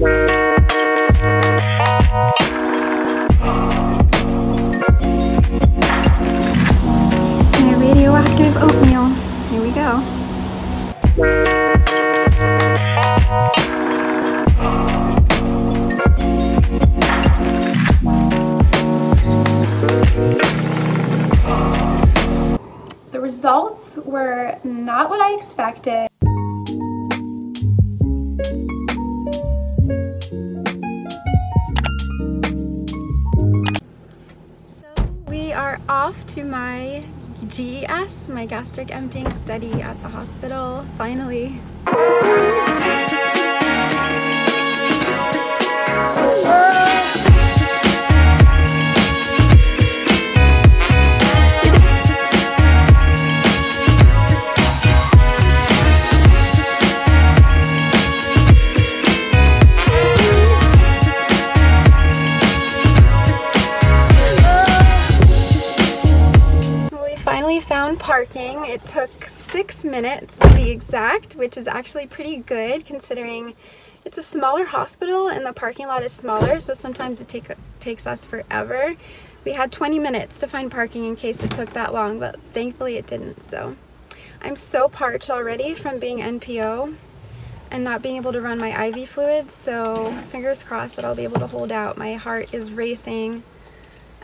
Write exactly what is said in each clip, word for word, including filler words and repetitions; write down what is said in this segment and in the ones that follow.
My radioactive oatmeal. Here we go. The results were not what I expected. Off to my G E S, my gastric emptying study at the hospital, finally. Parking. It took six minutes to be exact, which is actually pretty good considering it's a smaller hospital and the parking lot is smaller, so sometimes it take, takes us forever. We had twenty minutes to find parking in case it took that long, but thankfully it didn't. So I'm so parched already from being N P O and not being able to run my I V fluids, so fingers crossed that I'll be able to hold out. My heart is racing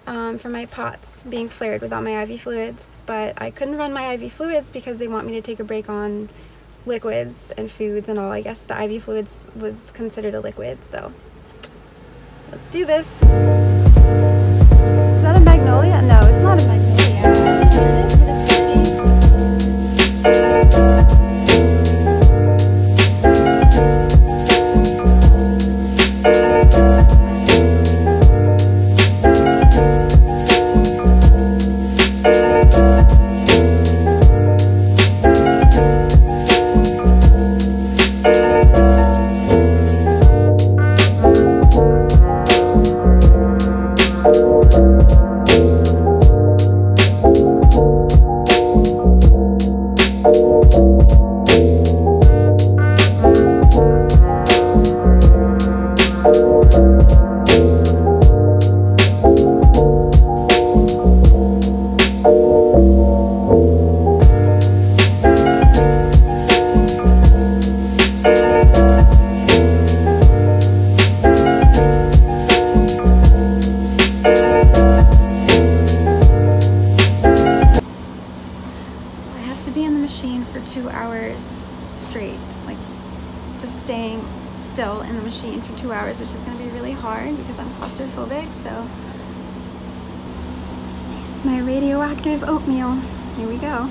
Um, for my P O T S being flared without my I V fluids, but I couldn't run my I V fluids because they want me to take a break on liquids and foods and all. I guess the I V fluids was considered a liquid, so let's do this. Is that a magnolia? No, it's not a magnolia. I don't know what it is, but it's my radioactive oatmeal. Here we go.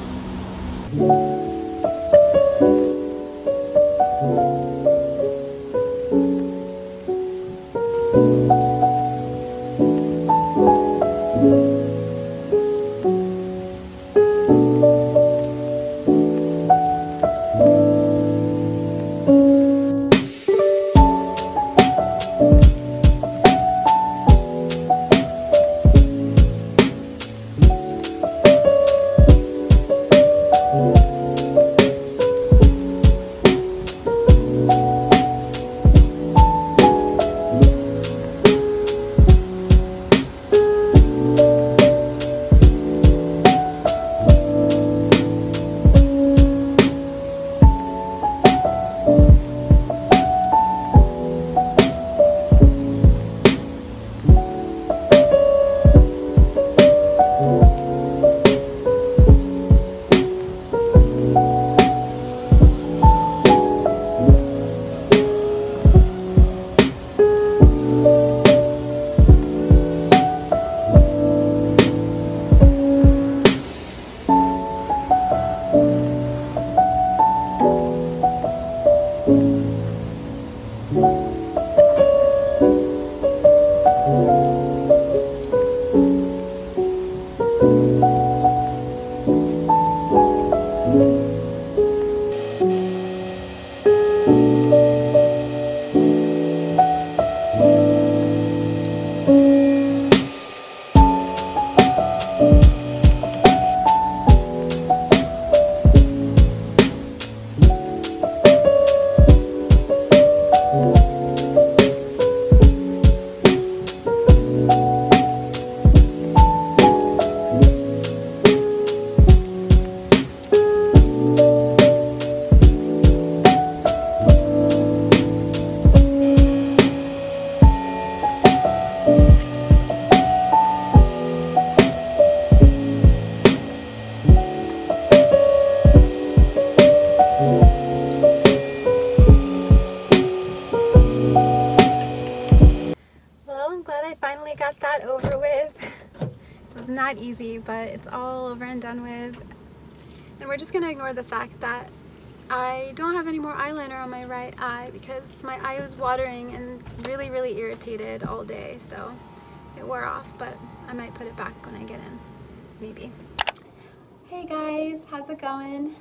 got that over with. It was not easy, but it's all over and done with. And we're just going to ignore the fact that I don't have any more eyeliner on my right eye because my eye was watering and really, really irritated all day. So it wore off, but I might put it back when I get in, maybe. Hey guys, how's it going?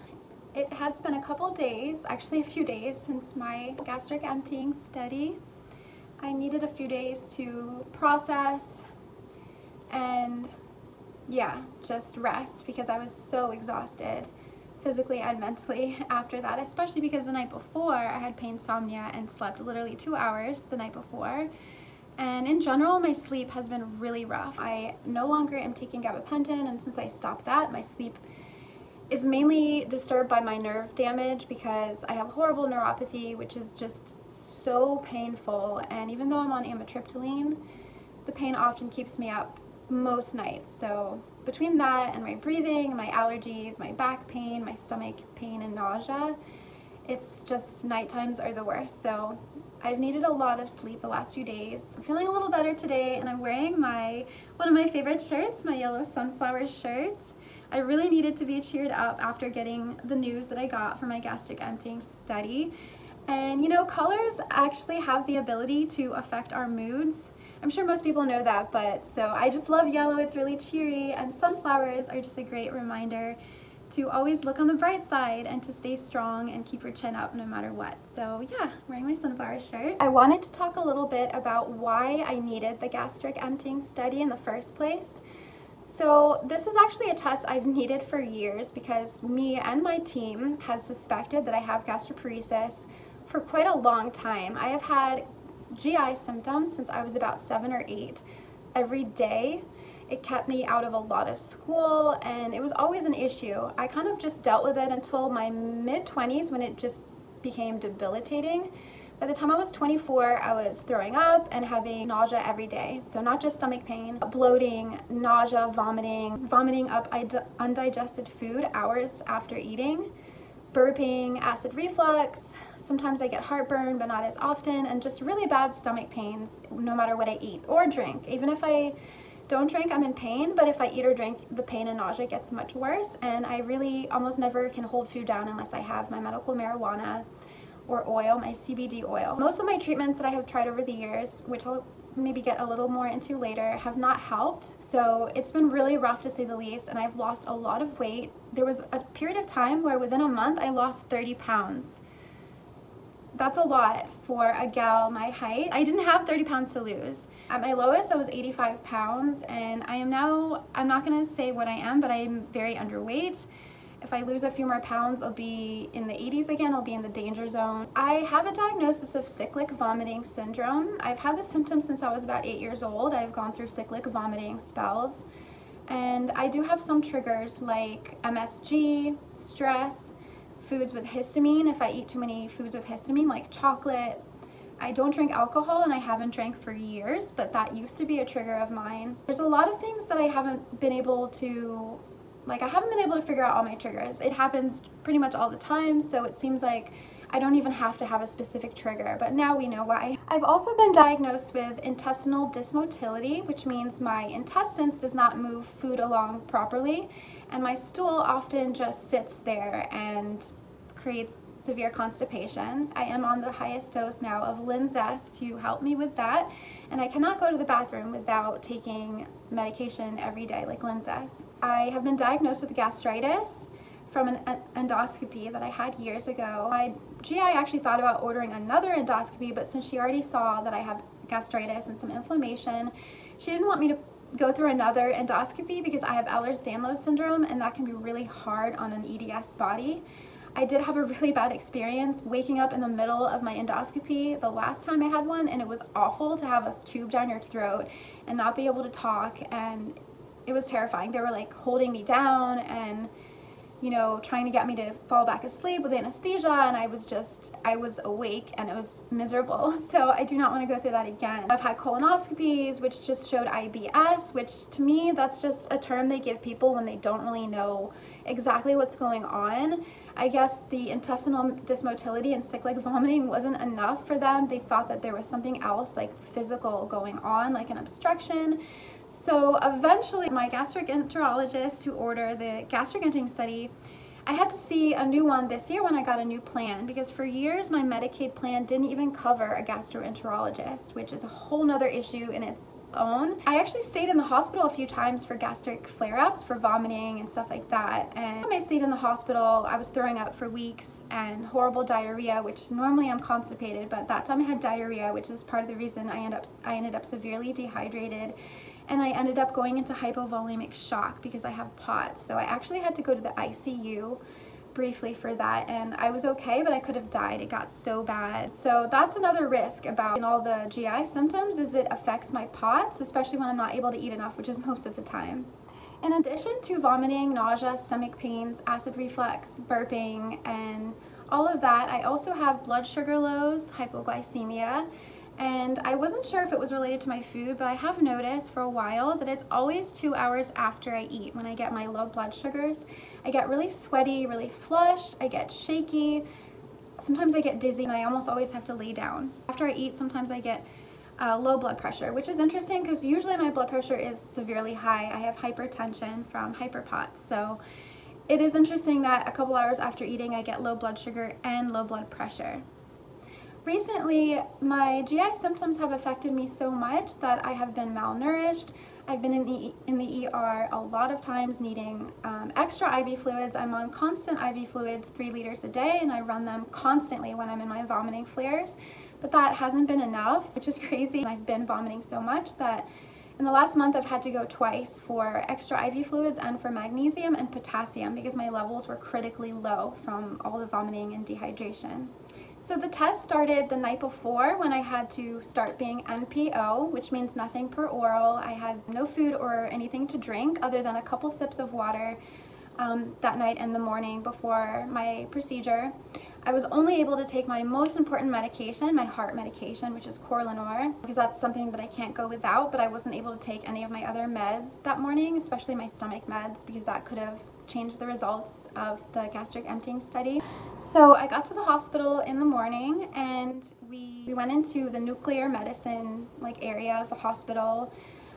It has been a couple days, actually a few days, since my gastric emptying study. I needed a few days to process and yeah, just rest because I was so exhausted physically and mentally after that, especially because the night before I had painsomnia and slept literally two hours the night before. And in general, my sleep has been really rough. I no longer am taking gabapentin, and since I stopped that, my sleep is mainly disturbed by my nerve damage because I have horrible neuropathy, which is just so painful. And even though I'm on amitriptyline, the pain often keeps me up most nights. So between that and my breathing, my allergies, my back pain, my stomach pain and nausea, it's just night times are the worst. So I've needed a lot of sleep the last few days. I'm feeling a little better today, and I'm wearing my one of my favorite shirts, my yellow sunflower shirt. I really needed to be cheered up after getting the news that I got from my gastric emptying study. And you know, colors actually have the ability to affect our moods. I'm sure most people know that, but so I just love yellow, it's really cheery, and sunflowers are just a great reminder to always look on the bright side and to stay strong and keep your chin up no matter what. So yeah, wearing my sunflower shirt. I wanted to talk a little bit about why I needed the gastric emptying study in the first place. So this is actually a test I've needed for years because me and my team has suspected that I have gastroparesis for quite a long time. I have had G I symptoms since I was about seven or eight every day. It kept me out of a lot of school, and it was always an issue. I kind of just dealt with it until my mid twenties when it just became debilitating. By the time I was twenty-four, I was throwing up and having nausea every day. So not just stomach pain, bloating, nausea, vomiting, vomiting up undigested food hours after eating, burping, acid reflux. Sometimes I get heartburn, but not as often, and just really bad stomach pains no matter what I eat or drink. Even if I don't drink, I'm in pain, but if I eat or drink, the pain and nausea gets much worse, and I really almost never can hold food down unless I have my medical marijuana or oil, my C B D oil. Most of my treatments that I have tried over the years, which I'll maybe get a little more into later, have not helped. So it's been really rough to say the least, and I've lost a lot of weight. There was a period of time where within a month I lost thirty pounds. That's a lot for a gal my height. I didn't have thirty pounds to lose. At my lowest, I was eighty-five pounds, and I am now, I'm not gonna say what I am, but I am very underweight. If I lose a few more pounds, I'll be in the eighties again, I'll be in the danger zone. I have a diagnosis of cyclic vomiting syndrome. I've had this symptom since I was about eight years old. I've gone through cyclic vomiting spells. And I do have some triggers like M S G, stress, foods with histamine. If I eat too many foods with histamine, like chocolate. I don't drink alcohol, and I haven't drank for years, but that used to be a trigger of mine. There's a lot of things that I haven't been able to Like I haven't been able to figure out all my triggers. It happens pretty much all the time, so it seems like I don't even have to have a specific trigger, but now we know why. I've also been diagnosed with intestinal dysmotility, which means my intestines does not move food along properly, and my stool often just sits there and creates severe constipation. I am on the highest dose now of Linzess to help me with that, and I cannot go to the bathroom without taking medication every day like Linzess. I have been diagnosed with gastritis from an endoscopy that I had years ago. My G I actually thought about ordering another endoscopy, but since she already saw that I have gastritis and some inflammation, she didn't want me to go through another endoscopy because I have Ehlers-Danlos syndrome, and that can be really hard on an E D S body. I did have a really bad experience waking up in the middle of my endoscopy the last time I had one, and it was awful to have a tube down your throat and not be able to talk, and it was terrifying. They were like holding me down and, you know, trying to get me to fall back asleep with anesthesia, and I was just, I was awake and it was miserable. So I do not want to go through that again. I've had colonoscopies, which just showed I B S, which to me, that's just a term they give people when they don't really know exactly what's going on. I guess the intestinal dysmotility and cyclic vomiting wasn't enough for them. They thought that there was something else, like physical, going on, like an obstruction. So eventually my gastroenterologist, who ordered the gastric emptying study, I had to see a new one this year when I got a new plan, because for years my Medicaid plan didn't even cover a gastroenterologist, which is a whole nother issue in its own. I actually stayed in the hospital a few times for gastric flare-ups, for vomiting and stuff like that. And when I stayed in the hospital, I was throwing up for weeks and horrible diarrhea, which normally I'm constipated, but that time I had diarrhea, which is part of the reason I, end up, I ended up severely dehydrated. And I ended up going into hypovolemic shock because I have POTS. So I actually had to go to the I C U briefly for that, and I was okay, but I could have died. It got so bad. So that's another risk about in all the G I symptoms, is it affects my POTS, especially when I'm not able to eat enough, which is most of the time. In addition to vomiting, nausea, stomach pains, acid reflux, burping, and all of that, I also have blood sugar lows, hypoglycemia. And I wasn't sure if it was related to my food, but I have noticed for a while that it's always two hours after I eat when I get my low blood sugars. I get really sweaty, really flushed, I get shaky, sometimes I get dizzy, and I almost always have to lay down. After I eat, sometimes I get uh, low blood pressure, which is interesting because usually my blood pressure is severely high. I have hypertension from hyperpots, so it is interesting that a couple hours after eating I get low blood sugar and low blood pressure. Recently, my G I symptoms have affected me so much that I have been malnourished. I've been in the, in the E R a lot of times needing um, extra I V fluids. I'm on constant I V fluids, three liters a day, and I run them constantly when I'm in my vomiting flares. But that hasn't been enough, which is crazy. I've been vomiting so much that in the last month I've had to go twice for extra I V fluids and for magnesium and potassium because my levels were critically low from all the vomiting and dehydration. So the test started the night before when I had to start being N P O, which means nothing per oral. I had no food or anything to drink other than a couple sips of water um, that night and the morning before my procedure. I was only able to take my most important medication, my heart medication, which is Corlanor, because that's something that I can't go without, but I wasn't able to take any of my other meds that morning, especially my stomach meds, because that could have changed the results of the gastric emptying study. So I got to the hospital in the morning, and we, we went into the nuclear medicine like area of the hospital.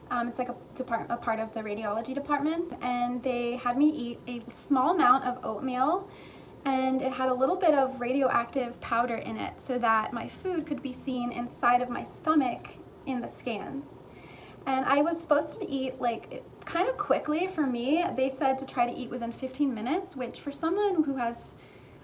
Um, it's like a, depart a part of the radiology department, and they had me eat a small amount of oatmeal, and it had a little bit of radioactive powder in it so that my food could be seen inside of my stomach in the scans. And I was supposed to eat like kind of quickly. For me, they said to try to eat within fifteen minutes, which for someone who has,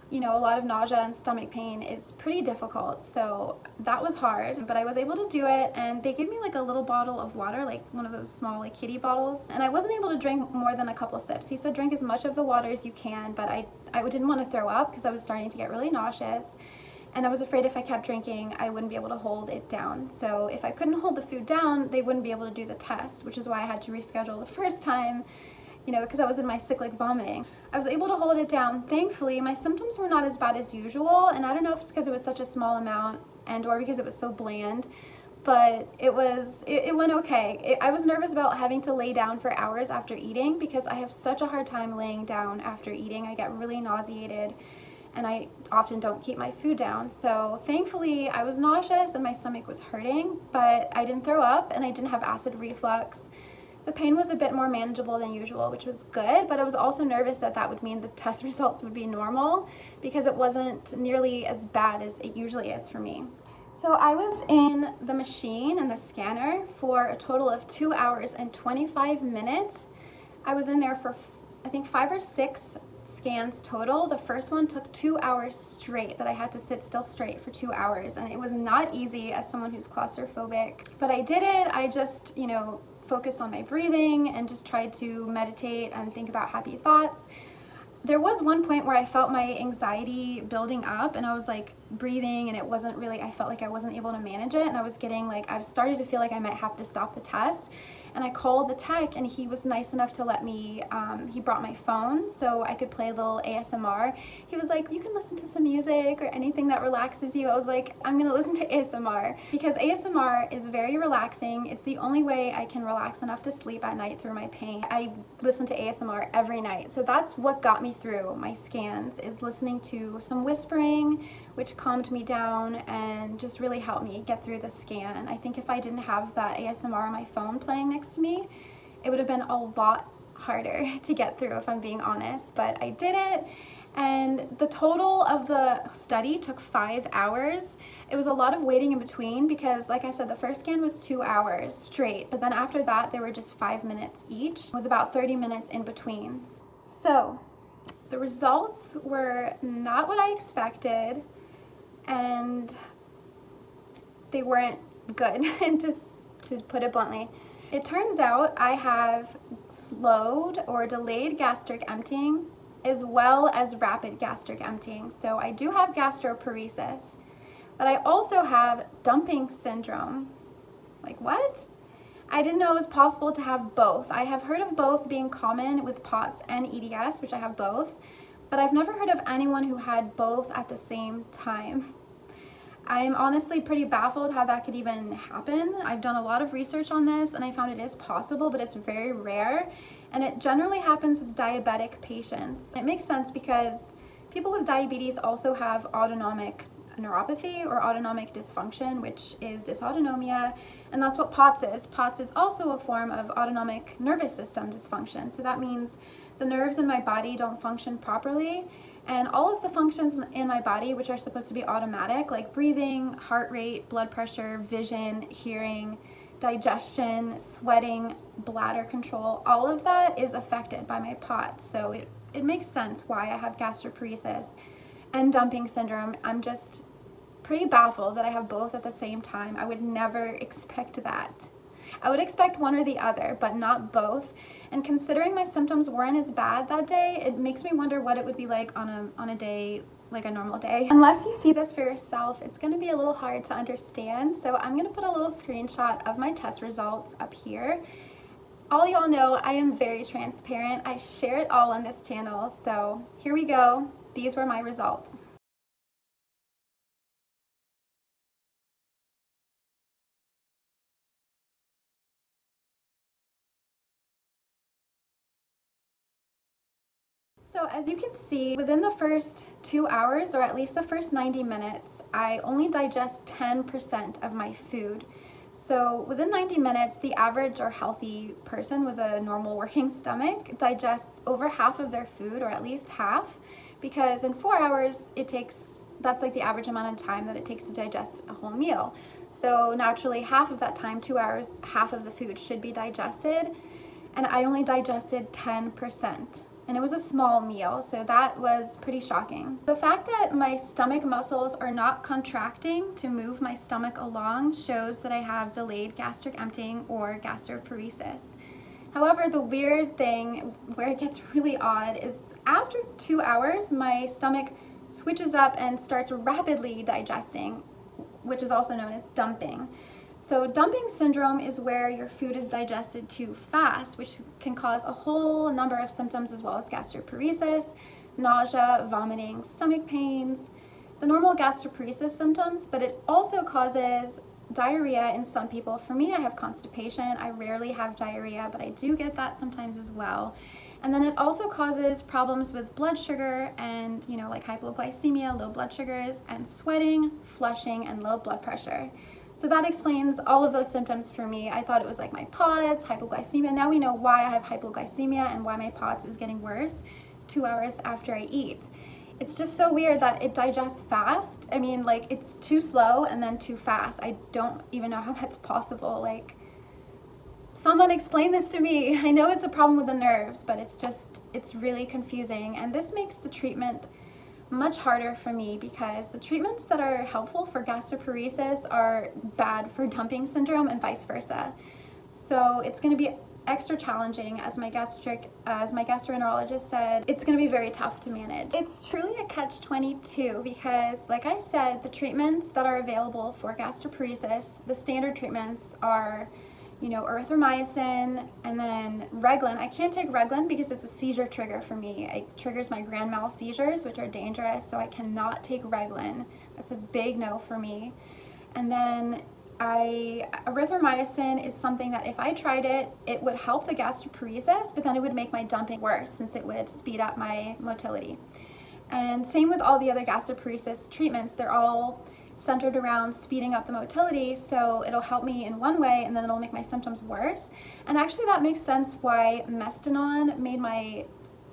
you know, a lot of nausea and stomach pain is pretty difficult. So that was hard, but I was able to do it, and they gave me like a little bottle of water, like one of those small like kiddie bottles, and I wasn't able to drink more than a couple sips. He said drink as much of the water as you can, but I, I didn't want to throw up because I was starting to get really nauseous. And I was afraid if I kept drinking, I wouldn't be able to hold it down. So if I couldn't hold the food down, they wouldn't be able to do the test, which is why I had to reschedule the first time, you know, because I was in my cyclic vomiting. I was able to hold it down. Thankfully, my symptoms were not as bad as usual. And I don't know if it's because it was such a small amount and or because it was so bland, but it was, it, it went okay. It, I was nervous about having to lay down for hours after eating because I have such a hard time laying down after eating. I get really nauseated, and I often don't keep my food down. So thankfully I was nauseous and my stomach was hurting, but I didn't throw up and I didn't have acid reflux. The pain was a bit more manageable than usual, which was good, but I was also nervous that that would mean the test results would be normal because it wasn't nearly as bad as it usually is for me. So I was in the machine and the scanner for a total of two hours and twenty-five minutes. I was in there for I think five or six scans total. The first one took two hours straight that I had to sit still straight for two hours, and it was not easy as someone who's claustrophobic, but I did it. I just, you know, focused on my breathing and just tried to meditate and think about happy thoughts. There was one point where I felt my anxiety building up, and I was like breathing, and it wasn't really, I felt like I wasn't able to manage it, and I was getting like, I've started to feel like I might have to stop the test. and I called the tech, and he was nice enough to let me, um, he brought my phone so I could play a little A S M R. He was like, you can listen to some music or anything that relaxes you. I was like, I'm gonna listen to A S M R, because A S M R is very relaxing. It's the only way I can relax enough to sleep at night through my pain. I listen to A S M R every night, so that's what got me through my scans, is listening to some whispering, which calmed me down and just really helped me get through the scan. I think if I didn't have that A S M R on my phone playing next to me, it would have been a lot harder to get through, if I'm being honest, but I did it. And the total of the study took five hours. It was a lot of waiting in between because, like I said, the first scan was two hours straight, but then after that, there were just five minutes each with about thirty minutes in between. So the results were not what I expected, and they weren't good, to, to put it bluntly. It turns out I have slowed or delayed gastric emptying as well as rapid gastric emptying. So I do have gastroparesis, but I also have dumping syndrome. Like, what? I didn't know it was possible to have both. I have heard of both being common with POTS and E D S, which I have both, but I've never heard of anyone who had both at the same time. I'm honestly pretty baffled how that could even happen. I've done a lot of research on this, and I found it is possible, but it's very rare, and it generally happens with diabetic patients. It makes sense because people with diabetes also have autonomic neuropathy or autonomic dysfunction, which is dysautonomia, and that's what POTS is. POTS is also a form of autonomic nervous system dysfunction, so that means the nerves in my body don't function properly, and all of the functions in my body which are supposed to be automatic, like breathing, heart rate, blood pressure, vision, hearing, digestion, sweating, bladder control, all of that is affected by my POTS. So it, it makes sense why I have gastroparesis and dumping syndrome. I'm just pretty baffled that I have both at the same time. I would never expect that. I would expect one or the other, but not both. And considering my symptoms weren't as bad that day, it makes me wonder what it would be like on a, on a day, like a normal day. Unless you see this for yourself, it's gonna be a little hard to understand. So I'm gonna put a little screenshot of my test results up here. All y'all know I am very transparent. I share it all on this channel. So here we go. These were my results. So as you can see, within the first two hours, or at least the first ninety minutes, I only digest ten percent of my food. So within ninety minutes, the average or healthy person with a normal working stomach digests over half of their food, or at least half, because in four hours, it takes, that's like the average amount of time that it takes to digest a whole meal. So naturally, half of that time, two hours, half of the food should be digested, and I only digested ten percent. And it was a small meal, so that was pretty shocking. The fact that my stomach muscles are not contracting to move my stomach along shows that I have delayed gastric emptying or gastroparesis. However, the weird thing where it gets really odd is after two hours, my stomach switches up and starts rapidly digesting, which is also known as dumping. So dumping syndrome is where your food is digested too fast, which can cause a whole number of symptoms as well as gastroparesis, nausea, vomiting, stomach pains, the normal gastroparesis symptoms, but it also causes diarrhea in some people. For me, I have constipation. I rarely have diarrhea, but I do get that sometimes as well. And then it also causes problems with blood sugar and, you know, like hypoglycemia, low blood sugars, and sweating, flushing, and low blood pressure. So that explains all of those symptoms for me. I thought it was like my POTS, hypoglycemia. Now we know why I have hypoglycemia and why my POTS is getting worse two hours after I eat. It's just so weird that it digests fast. I mean, like, it's too slow and then too fast. I don't even know how that's possible. Like, someone explain this to me. I know it's a problem with the nerves, but it's just, it's really confusing. And this makes the treatment much harder for me, because the treatments that are helpful for gastroparesis are bad for dumping syndrome and vice versa. So it's going to be extra challenging, as my gastric, as my gastroenterologist said, it's going to be very tough to manage. It's truly a catch twenty-two because, like I said, the treatments that are available for gastroparesis, the standard treatments are you know, erythromycin, and then Reglan. I can't take Reglan because it's a seizure trigger for me. It triggers my grand mal seizures, which are dangerous, so I cannot take Reglan. That's a big no for me. And then I, erythromycin is something that if I tried it, it would help the gastroparesis, but then it would make my dumping worse since it would speed up my motility. And same with all the other gastroparesis treatments, they're all centered around speeding up the motility, so it'll help me in one way and then it'll make my symptoms worse. And actually that makes sense why Mestinon made my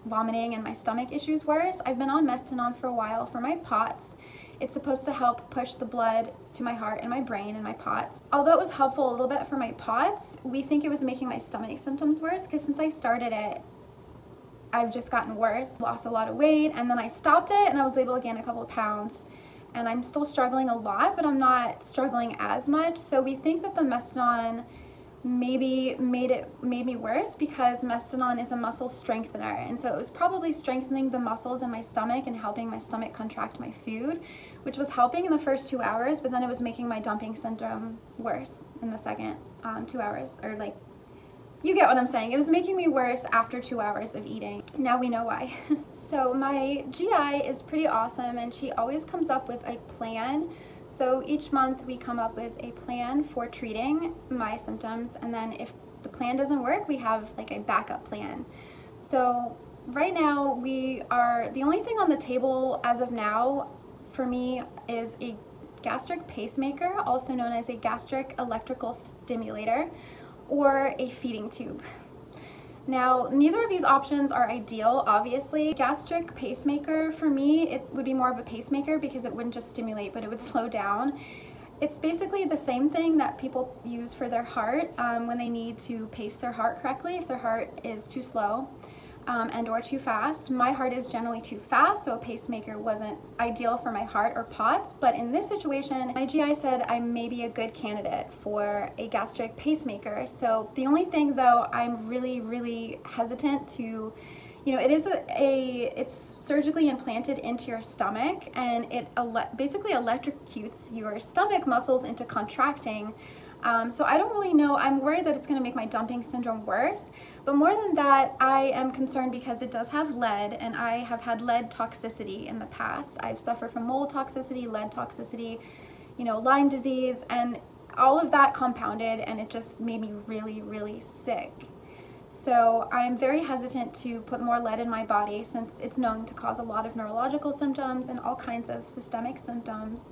vomiting and my stomach issues worse. I've been on Mestinon for a while for my P O T S. It's supposed to help push the blood to my heart and my brain and my P O T S. Although it was helpful a little bit for my P O T S, we think it was making my stomach symptoms worse because since I started it, I've just gotten worse, lost a lot of weight, and then I stopped it and I was able to gain a couple of pounds. And I'm still struggling a lot, but I'm not struggling as much. So we think that the Mestinon maybe made it made me worse because Mestinon is a muscle strengthener. And so it was probably strengthening the muscles in my stomach and helping my stomach contract my food, which was helping in the first two hours, but then it was making my dumping syndrome worse in the second um, two hours, or like, you get what I'm saying. It was making me worse after two hours of eating. Now we know why. So my G I is pretty awesome and she always comes up with a plan. So each month we come up with a plan for treating my symptoms, and then if the plan doesn't work, we have like a backup plan. So right now we are, the only thing on the table as of now for me is a gastric pacemaker, also known as a gastric electrical stimulator, or a feeding tube. Now, neither of these options are ideal, obviously. Gastric pacemaker, for me, it would be more of a pacemaker because it wouldn't just stimulate, but it would slow down. It's basically the same thing that people use for their heart um, when they need to pace their heart correctly, if their heart is too slow um, and or too fast. My heart is generally too fast, so a pacemaker wasn't ideal for my heart or P O T S, but in this situation, my G I said I may be a good candidate for a gastric pacemaker. So the only thing though, I'm really, really hesitant to, you know, it is a, a it's surgically implanted into your stomach, and it ele- basically electrocutes your stomach muscles into contracting. Um, so I don't really know, I'm worried that it's going to make my dumping syndrome worse, but more than that, I am concerned because it does have lead, and I have had lead toxicity in the past. I've suffered from mold toxicity, lead toxicity, you know, Lyme disease, and all of that compounded, and it just made me really, really sick. So I'm very hesitant to put more lead in my body since it's known to cause a lot of neurological symptoms and all kinds of systemic symptoms.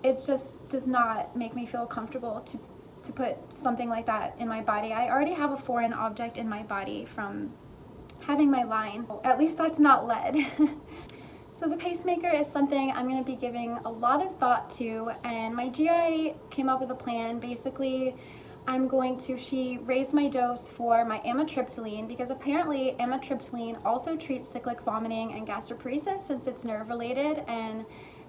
It just does not make me feel comfortable to, to put something like that in my body. I already have a foreign object in my body from having my line. At least that's not lead. So the pacemaker is something I'm going to be giving a lot of thought to, and my G I came up with a plan. Basically, I'm going to, she raised my dose for my amitriptyline because apparently amitriptyline also treats cyclic vomiting and gastroparesis since it's nerve related, and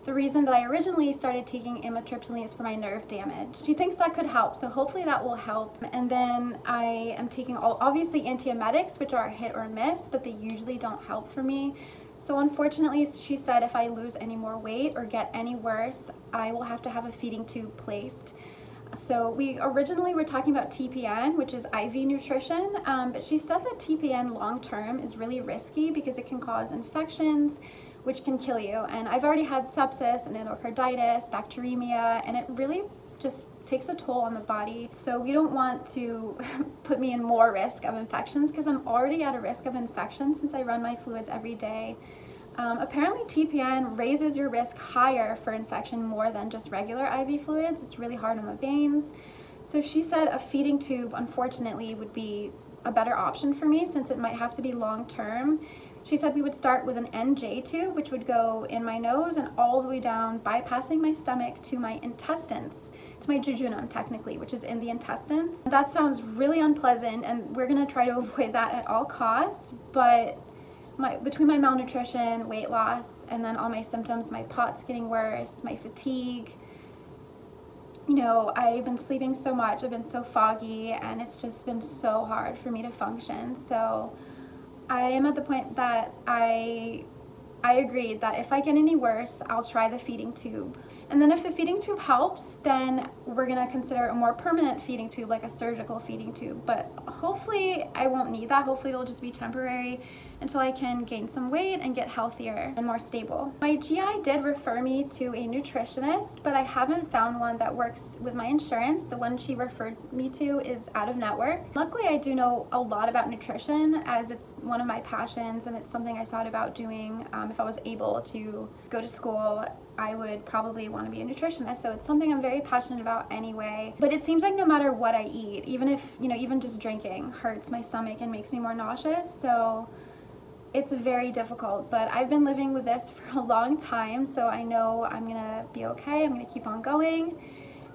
the reason that I originally started taking amitriptyline is for my nerve damage. She thinks that could help, so hopefully that will help. And then I am taking all, obviously, antiemetics, which are hit or miss, but they usually don't help for me. So unfortunately, she said if I lose any more weight or get any worse, I will have to have a feeding tube placed. So we originally were talking about T P N, which is I V nutrition, um, but she said that T P N long-term is really risky because it can cause infections, which can kill you. And I've already had sepsis and endocarditis, bacteremia, and it really just takes a toll on the body. So we don't want to put me in more risk of infections because I'm already at a risk of infection since I run my fluids every day. Um, apparently T P N raises your risk higher for infection more than just regular I V fluids. It's really hard on the veins. So she said a feeding tube, unfortunately, would be a better option for me since it might have to be long-term. She said we would start with an N J tube, which would go in my nose and all the way down, bypassing my stomach to my intestines, to my jejunum technically, which is in the intestines. That sounds really unpleasant, and we're going to try to avoid that at all costs, but my, between my malnutrition, weight loss, and then all my symptoms, my P O T S getting worse, my fatigue, you know, I've been sleeping so much, I've been so foggy, and it's just been so hard for me to function. So I am at the point that I I agreed that if I get any worse, I'll try the feeding tube. And then if the feeding tube helps, then we're gonna consider a more permanent feeding tube, like a surgical feeding tube. But hopefully I won't need that. Hopefully it'll just be temporary until I can gain some weight and get healthier and more stable. My G I did refer me to a nutritionist, but I haven't found one that works with my insurance. The one she referred me to is out of network. Luckily, I do know a lot about nutrition, as it's one of my passions, and it's something I thought about doing. Um, if I was able to go to school, I would probably want to be a nutritionist, so it's something I'm very passionate about anyway. But it seems like no matter what I eat, even if, you know, even just drinking hurts my stomach and makes me more nauseous, so it's very difficult. But I've been living with this for a long time, so I know I'm gonna be okay. I'm gonna keep on going,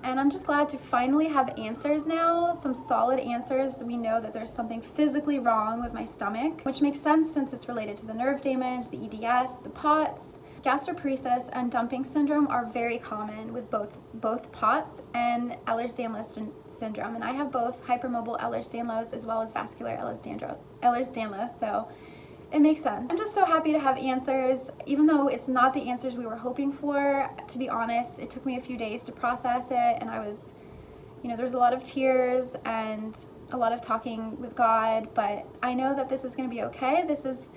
and I'm just glad to finally have answers now, some solid answers. We know that there's something physically wrong with my stomach, which makes sense since it's related to the nerve damage, the E D S, the P O T S. Gastroparesis and dumping syndrome are very common with both both P O T S and Ehlers-Danlos syndrome, and I have both hypermobile Ehlers-Danlos as well as vascular Ehlers-Danlos, so it makes sense. I'm just so happy to have answers, even though it's not the answers we were hoping for. To be honest, it took me a few days to process it, and I was, you know, there's a lot of tears and a lot of talking with God, but I know that this is going to be okay. This is,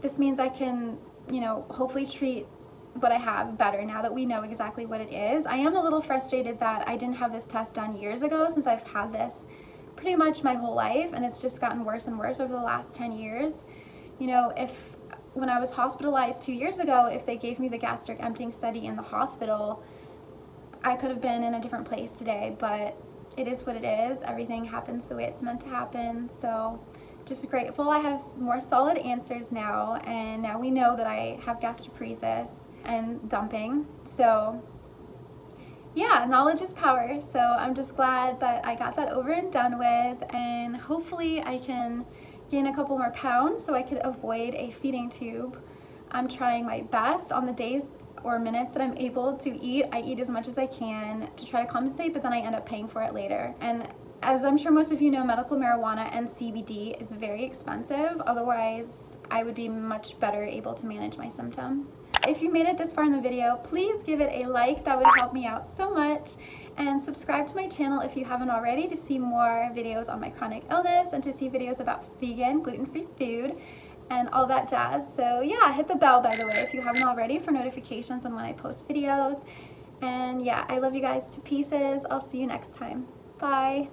this means I can, you know, hopefully treat what I have better now that we know exactly what it is. I am a little frustrated that I didn't have this test done years ago, since I've had this pretty much my whole life, and it's just gotten worse and worse over the last ten years. You know, if when I was hospitalized two years ago, if they gave me the gastric emptying study in the hospital, I could have been in a different place today, but it is what it is. Everything happens the way it's meant to happen, so just grateful I have more solid answers now, and now we know that I have gastroparesis and dumping, so yeah, knowledge is power. So I'm just glad that I got that over and done with, and hopefully I can gain a couple more pounds so I could avoid a feeding tube. I'm trying my best on the days or minutes that I'm able to eat. I eat as much as I can to try to compensate, but then I end up paying for it later. And as I'm sure most of you know, medical marijuana and C B D is very expensive. Otherwise, I would be much better able to manage my symptoms. If you made it this far in the video, please give it a like. That would help me out so much. And subscribe to my channel if you haven't already to see more videos on my chronic illness and to see videos about vegan, gluten-free food and all that jazz. So yeah, hit the bell, by the way, if you haven't already, for notifications on when I post videos. And yeah, I love you guys to pieces. I'll see you next time. Bye.